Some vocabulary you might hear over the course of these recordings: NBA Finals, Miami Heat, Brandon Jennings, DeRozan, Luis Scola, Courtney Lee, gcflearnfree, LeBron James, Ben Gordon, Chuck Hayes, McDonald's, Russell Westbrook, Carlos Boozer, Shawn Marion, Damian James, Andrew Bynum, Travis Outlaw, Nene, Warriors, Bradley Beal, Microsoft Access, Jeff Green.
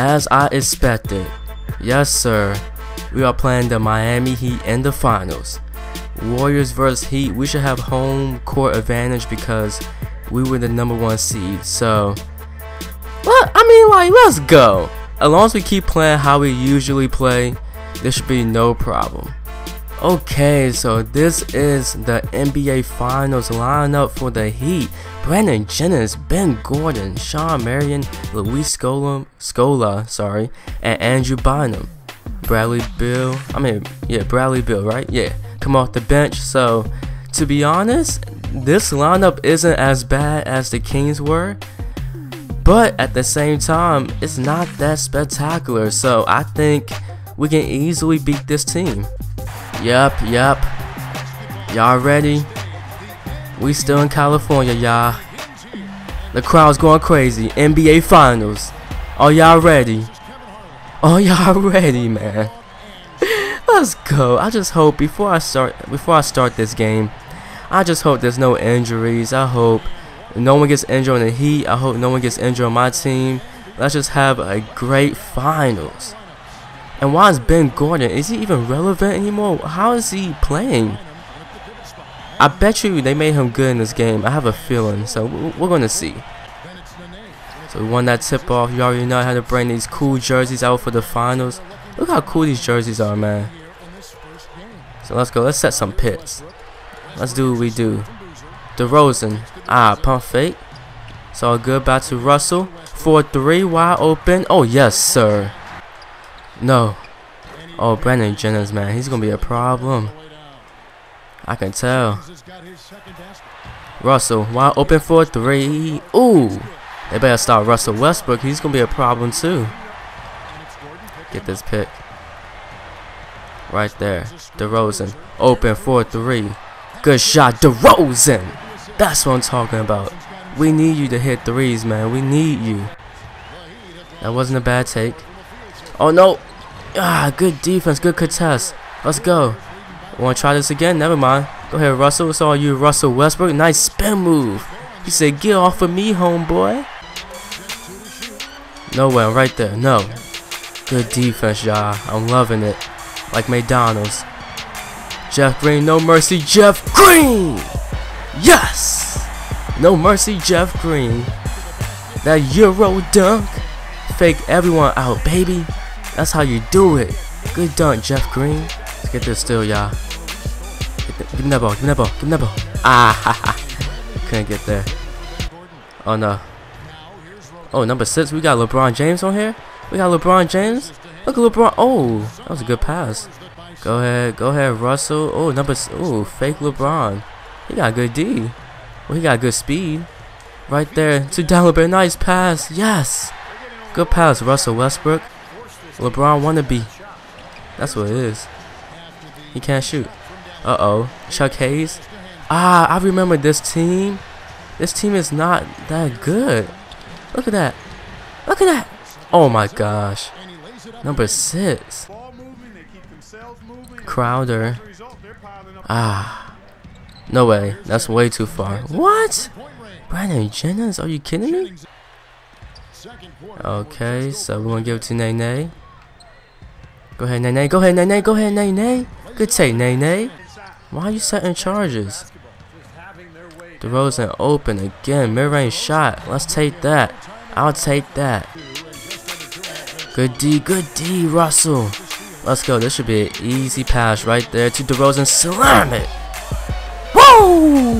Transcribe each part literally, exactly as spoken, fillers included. As I expected, yes sir, we are playing the Miami Heat in the finals. Warriors versus Heat, we should have home court advantage because we were the number one seed. So, well, I mean, like, let's go. As long as we keep playing how we usually play, there should be no problem. Okay, so this is the N B A Finals lineup for the Heat. Brandon Jennings, Ben Gordon, Shawn Marion, Luis Scola, Scola, sorry, and Andrew Bynum. Bradley Beal, I mean, yeah, Bradley Beal, right? Yeah, come off the bench. So, to be honest, this lineup isn't as bad as the Kings were, but at the same time, it's not that spectacular. So, I think we can easily beat this team. Yep, yep. Y'all ready? We still in California, y'all. The crowd's going crazy. N B A Finals. Are y'all ready? Are y'all ready, man? Let's go. I just hope before I start before I start this game, I just hope there's no injuries. I hope no one gets injured in the Heat. I hope no one gets injured on my team. Let's just have a great finals. And why is Ben Gordon? Is he even relevant anymore? How is he playing? I bet you they made him good in this game. I have a feeling. So we're going to see. So we won that tip off. You already know how to bring these cool jerseys out for the finals. Look how cool these jerseys are, man. So let's go. Let's set some pits. Let's do what we do. DeRozan. Ah, pump fake. It's all good. Back to Russell. four three. Wide open. Oh, yes, sir. No. Oh, Brandon Jennings, man. He's going to be a problem. I can tell. Russell, wide open for three. Ooh. They better start Russell Westbrook. He's going to be a problem, too. Get this pick. Right there. DeRozan, open for three. Good shot, DeRozan. That's what I'm talking about. We need you to hit threes, man. We need you. That wasn't a bad take. Oh, no. Ah, good defense. Good contest. Let's go. Want to try this again? Never mind. Go ahead, Russell. It's all you, Russell Westbrook. Nice spin move. He said, get off of me, homeboy. No way. I'm right there. No. Good defense, y'all. I'm loving it. Like McDonald's. Jeff Green. No mercy, Jeff Green. Yes. No mercy, Jeff Green. That Euro dunk. Fake everyone out, baby. That's how you do it. Good dunk, Jeff Green. Let's get this still, y'all. Give me that ball. Give me that ball. Give me that ball. Ah, ha, ha. Couldn't get there. Oh, no. Oh, number six. We got LeBron James on here. We got LeBron James. Look at LeBron. Oh, that was a good pass. Go ahead. Go ahead, Russell. Oh, number six. Oh, fake LeBron. He got a good D. Well, he got good speed. Right there. To Dalibert. Nice pass. Yes. Good pass, Russell Westbrook. LeBron wannabe. That's what it is. He can't shoot. Uh-oh. Chuck Hayes. Ah, I remember this team. This team is not that good. Look at that. Look at that. Oh, my gosh. Number six. Crowder. Ah. No way. That's way too far. What? Brandon Jennings? Are you kidding me? Okay, so we're going to give it to Nene. Go ahead, Nene. Go ahead, Nene. Go ahead, Nene. Good take, Nene. Why are you setting charges? DeRozan open again. Mid-range shot. Let's take that. I'll take that. Good D. Good D, Russell. Let's go. This should be an easy pass right there to DeRozan. Slam it. Woo!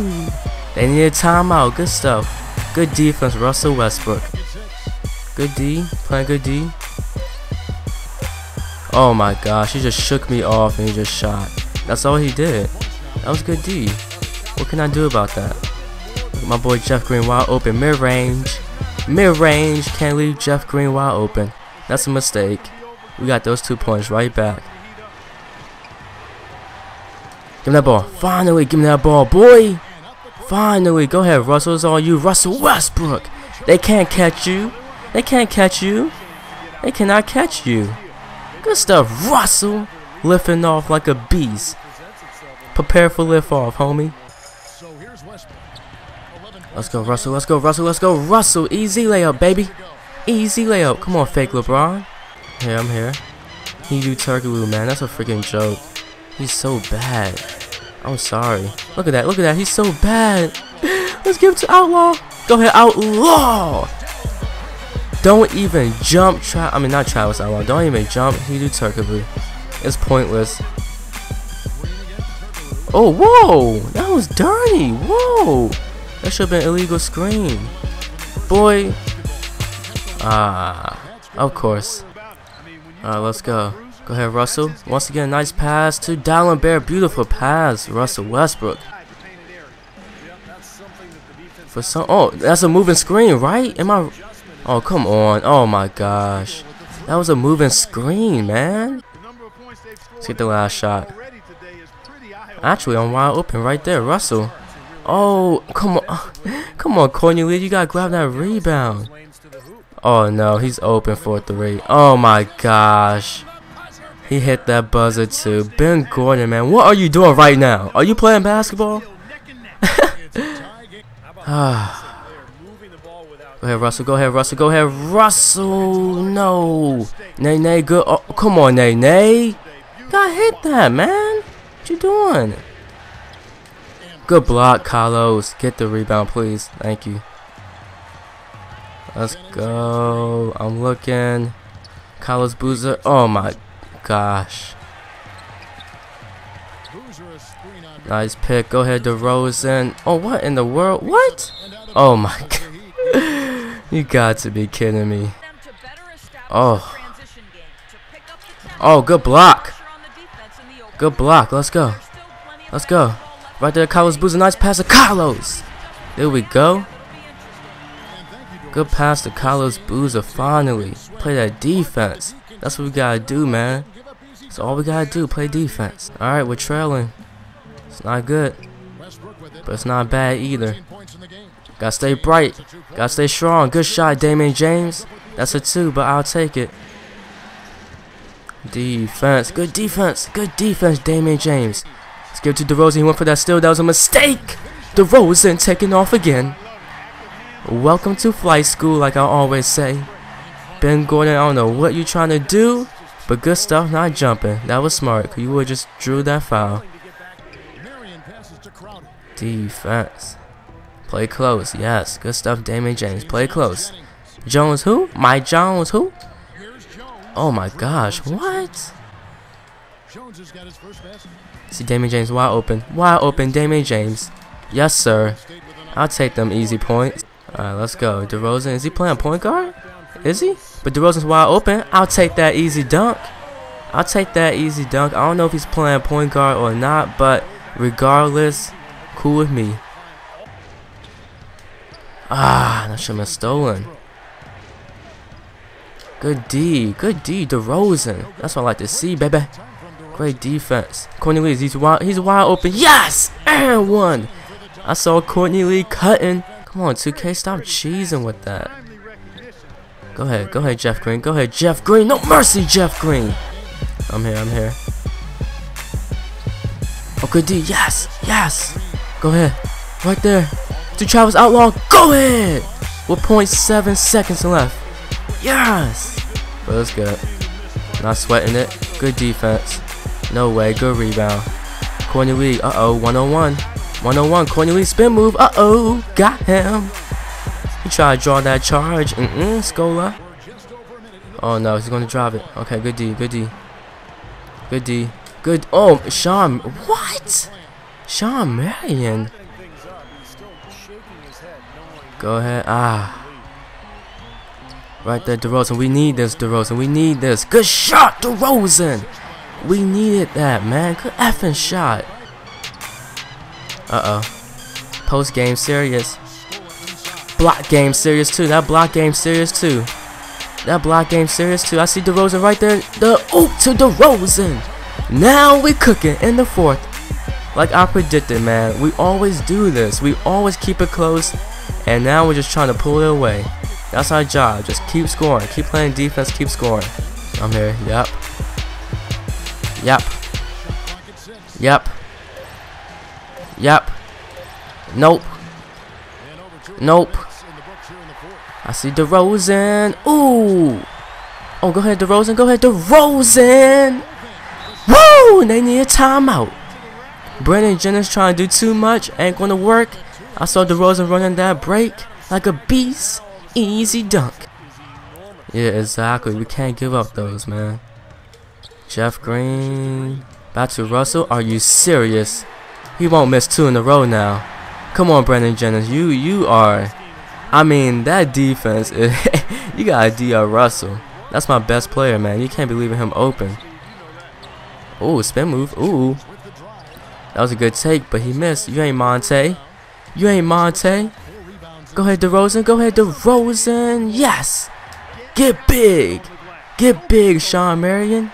They need a timeout. Good stuff. Good defense, Russell Westbrook. Good D. Playing good D. Oh my gosh, he just shook me off and he just shot. That's all he did. That was good D. What can I do about that? Look at my boy Jeff Green wide open. Mid-range. Mid-range. Can't leave Jeff Green wide open. That's a mistake. We got those two points right back. Give me that ball. Finally, give me that ball, boy. Finally. Go ahead, Russell. It's all you. Russell Westbrook. They can't catch you. They can't catch you. They cannot catch you. Good stuff, Russell. Lifting off like a beast. Prepare for lift off, homie. Let's go, Russell. Let's go, Russell. Let's go, Russell. Easy layup, baby. Easy layup. Come on, fake LeBron. Here, I'm here. He do turkey loo, man. That's a freaking joke. He's so bad. I'm sorry. Look at that. Look at that. He's so bad. Let's give it to Outlaw. Go ahead, Outlaw. Don't even jump. Try. I mean, not Travis Outlaw. Don't even jump. He do turkey loo. It's pointless. Oh, whoa. That was dirty. Whoa. That should have been an illegal screen. Boy. Ah, of course. Alright, let's go. Go ahead, Russell. Once again, nice pass to Dallin Bear. Beautiful pass, Russell Westbrook. For some, oh, that's a moving screen, right? Am I? Oh, come on. Oh my gosh, that was a moving screen, man. Let's get the last shot. Actually, I'm wide open right there, Russell. Oh, come on, come on, Courtney Lee, you gotta grab that rebound. Oh no, he's open for a three. Oh my gosh. He hit that buzzer too. Ben Gordon, man, what are you doing right now? Are you playing basketball? Go ahead, Russell. Go ahead, Russell. Go ahead, Russell. No. Nene, good. Oh, come on, Nene. Gotta hit that, man. What you doing? Good block, Carlos. Get the rebound, please. Thank you. Let's go. I'm looking. Carlos Boozer. Oh my gosh. Nice pick. Go ahead, DeRozan. Oh, what in the world? What? Oh my god. You got to be kidding me. Oh. Oh, good block. Good block. Let's go. Let's go. Right there, Carlos Boozer. Nice pass to Carlos. There we go. Good pass to Carlos Boozer, finally. Play that defense. That's what we gotta do, man. That's all we gotta do, play defense. Alright, we're trailing. It's not good, but it's not bad either. Gotta stay bright. Gotta stay strong. Good shot, Damian James. That's a two, but I'll take it. Defense. Good defense. Good defense, Damian James. Let's give it to DeRozan. He went for that steal. That was a mistake. DeRozan taking off again. Welcome to flight school, like I always say. Ben Gordon, I don't know what you're trying to do, but good stuff not jumping. That was smart, because you would just drew that foul. Defense. Play close, yes. Good stuff, Damian James. Play close. Jones who? Mike Jones who? Oh my gosh, what? See Damian James wide open. Wide open, Damian James. Yes, sir. I'll take them easy points. Alright, let's go. DeRozan, is he playing point guard? Is he? But DeRozan's wide open. I'll take that easy dunk. I'll take that easy dunk. I don't know if he's playing point guard or not, but regardless, cool with me. Ah, that should have been stolen. Good D. Good D, DeRozan. That's what I like to see, baby. Great defense. Courtney Lee, he's wide, he's wide open. Yes! And one. I saw Courtney Lee cutting. Come on, two K, stop cheesing with that. Go ahead, go ahead, Jeff Green. Go ahead, Jeff Green. No mercy, Jeff Green. I'm here, I'm here. Oh, good D. Yes, yes. Go ahead. Right there. To Travis Outlaw. Go ahead. With zero point seven seconds left. Yes. But it's good. Not sweating it. Good defense. No way. Good rebound. Courtney Lee. Uh-oh, one oh one. one oh one, Courtney Lee spin move. Uh oh, got him. He tried to draw that charge. Mm mm, Scola. Oh no, he's gonna drive it. Okay, good D, good D, good D, good. Oh, Shawn, what? Shawn Marion. Go ahead. Ah, right there, DeRozan. We need this, DeRozan. We need this. Good shot, DeRozan. We needed that, man. Good effing shot. Uh-oh. Post game serious. Block game serious too. That block game serious too. That block game serious too. I see DeRozan right there. The oop to DeRozan. Now we cooking in the fourth. Like I predicted, man. We always do this. We always keep it close. And now we're just trying to pull it away. That's our job. Just keep scoring. Keep playing defense. Keep scoring. I'm here. Yep. Yep. Yep. Yep. Nope. Nope. I see DeRozan. Ooh. Oh, go ahead, DeRozan. Go ahead, DeRozan. Woo! They need a timeout. Brandon Jennings trying to do too much. Ain't going to work. I saw DeRozan running that break like a beast. Easy dunk. Yeah, exactly. We can't give up those, man. Jeff Green. Back to Russell. Are you serious? He won't miss two in a row now. Come on, Brandon Jennings. You you are. I mean, that defense. Is, you got a D R Russell. That's my best player, man. You can't be leaving him open. Ooh, spin move. Ooh. That was a good take, but he missed. You ain't Monte. You ain't Monte. Go ahead, DeRozan. Go ahead, DeRozan. Yes. Get big. Get big, Shawn Marion.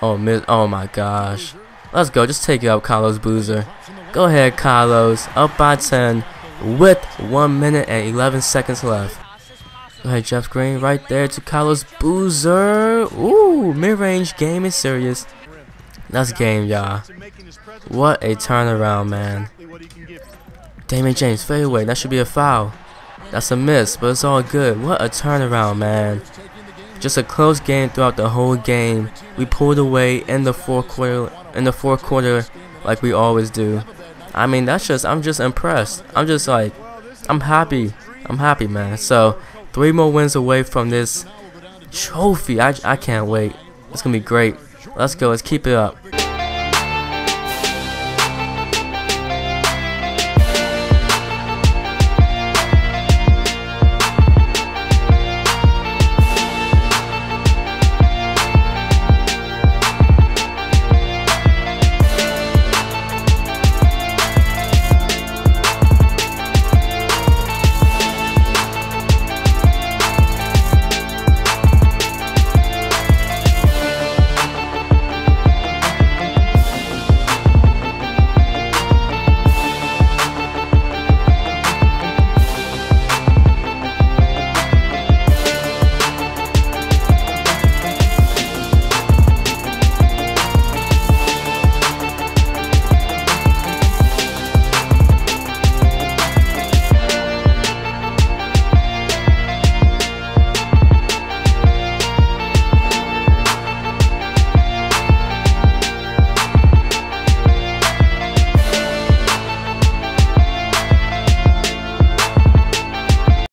Oh, miss. Oh, my gosh. Let's go. Just take it up, Carlos Boozer. Go ahead, Carlos. Up by ten with one minute and eleven seconds left. Go ahead, Jeff Green right there to Carlos Boozer. Ooh, mid-range game is serious. That's game, y'all. What a turnaround, man. Damian James, fadeaway. That should be a foul. That's a miss, but it's all good. What a turnaround, man. Just a close game throughout the whole game. We pulled away in the fourth quarter, in the fourth quarter, like we always do. I mean, that's just, I'm just impressed. I'm just like, I'm happy. I'm happy, man. So, three more wins away from this trophy. I, I can't wait. It's gonna be great. Let's go. Let's keep it up.